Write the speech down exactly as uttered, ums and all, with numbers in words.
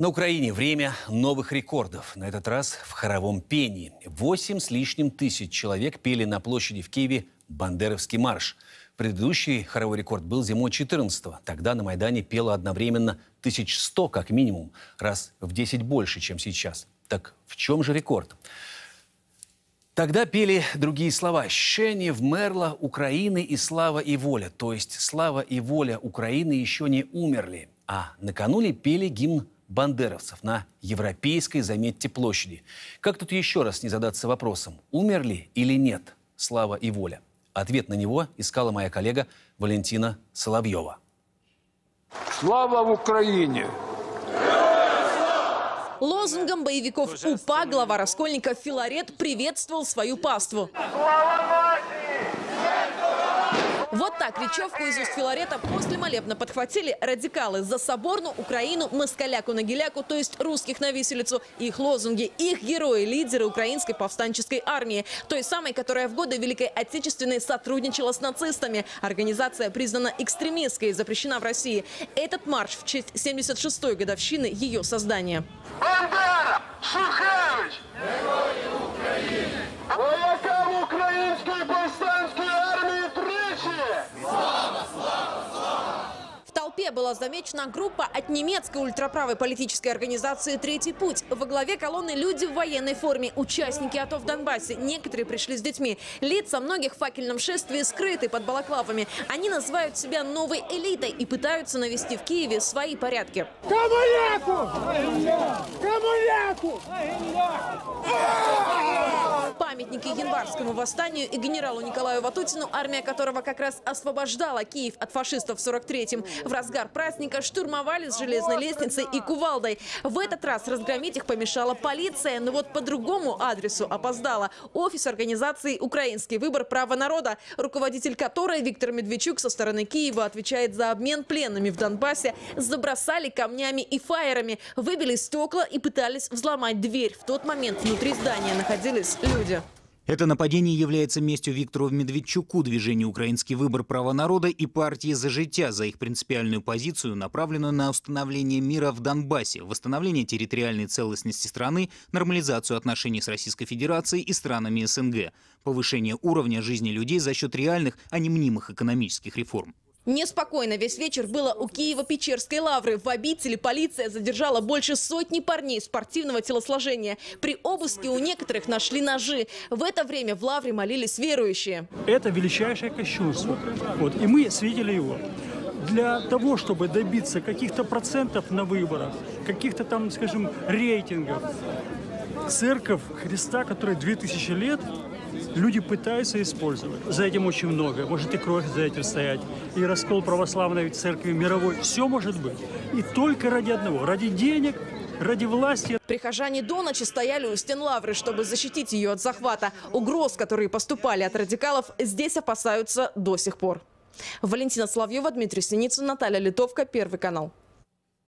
На Украине время новых рекордов. На этот раз в хоровом пении. Восемь с лишним тысяч человек пели на площади в Киеве «Бандеровский марш». Предыдущий хоровой рекорд был зимой четырнадцатого. Тогда на Майдане пело одновременно тысяча сто как минимум, раз в десять больше, чем сейчас. Так в чем же рекорд? Тогда пели другие слова. «Ще не вмерла, Украины и Слава и Воля». То есть слава и воля Украины еще не умерли. А накануне пели гимн бандеровцев на европейской, заметьте, площади. Как тут еще раз не задаться вопросом, умерли или нет слава и воля? Ответ на него искала моя коллега Валентина Соловьева. Слава в Украине! Лозунгом боевиков УПА глава раскольников Филарет приветствовал свою паству. Вот так речевку из уст Филарета после молебна подхватили радикалы за соборную Украину, москаляку-нагиляку, то есть русских на виселицу. Их лозунги, их герои, лидеры украинской повстанческой армии. Той самой, которая в годы Великой Отечественной сотрудничала с нацистами. Организация признана экстремистской и запрещена в России. Этот марш в честь семьдесят шестой годовщины ее создания. Бандера! Шухевич! Герои Украины! Воякам украинской повстанской армии! Слава, слава, слава! В толпе была замечена группа от немецкой ультраправой политической организации «Третий путь». Во главе колонны люди в военной форме, участники АТО в Донбассе. Некоторые пришли с детьми. Лица многих в факельном шествии скрыты под балаклавами. Они называют себя новой элитой и пытаются навести в Киеве свои порядки. Комуляку! Комуляку! Памятники январскому восстанию и генералу Николаю Ватутину, армия которого как раз освобождала Киев от фашистов в сорок третьем. В разгар праздника штурмовали с железной лестницей и кувалдой. В этот раз разгромить их помешала полиция, но вот по другому адресу опоздала. Офис организации «Украинский выбор права народа», руководитель которой Виктор Медведчук со стороны Киева отвечает за обмен пленными в Донбассе, забросали камнями и фаерами, выбили стекла и пытались взломать дверь. В тот момент внутри здания находились люди. Это нападение является местью Виктору Медведчуку, движению «Украинский выбор права народа» и партии «За життя» за их принципиальную позицию, направленную на установление мира в Донбассе, восстановление территориальной целостности страны, нормализацию отношений с Российской Федерацией и странами СНГ, повышение уровня жизни людей за счет реальных, а не мнимых экономических реформ. Неспокойно весь вечер было у Киево-Печерской лавры. В обители полиция задержала больше сотни парней спортивного телосложения. При обыске у некоторых нашли ножи. В это время в лавре молились верующие. Это величайшее кощунство. Вот, и мы свидели его. Для того, чтобы добиться каких-то процентов на выборах, каких-то там, скажем, рейтингов, церковь Христа, которой две тысячи лет, люди пытаются использовать. За этим очень много. Может и кровь за этим стоять, и раскол православной церкви мировой. Все может быть. И только ради одного. Ради денег, ради власти. Прихожане до ночи стояли у стен лавры, чтобы защитить ее от захвата. Угроз, которые поступали от радикалов, здесь опасаются до сих пор. Валентина Соловьева, Дмитрий Синица, Наталья Литовка, Первый канал.